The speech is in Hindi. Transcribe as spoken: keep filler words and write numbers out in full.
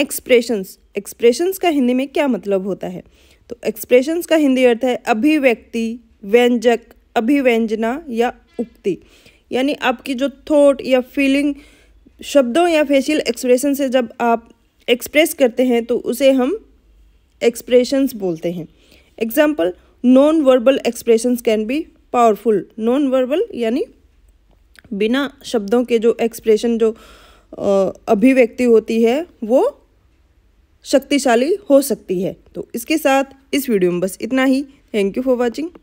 एक्सप्रेशंस, एक्सप्रेशंस का हिंदी में क्या मतलब होता है? तो एक्सप्रेशंस का हिंदी अर्थ है अभिव्यक्ति, व्यंजक, अभिव्यंजना या उक्ति। यानी आपकी जो थॉट या फीलिंग शब्दों या फेशियल एक्सप्रेशन से जब आप एक्सप्रेस करते हैं तो उसे हम एक्सप्रेशंस बोलते हैं। Example, non verbal expressions can be powerful. Non verbal यानी बिना शब्दों के जो एक्सप्रेशन, जो अभिव्यक्ति होती है वो शक्तिशाली हो सकती है। तो इसके साथ इस वीडियो में बस इतना ही। Thank you for watching.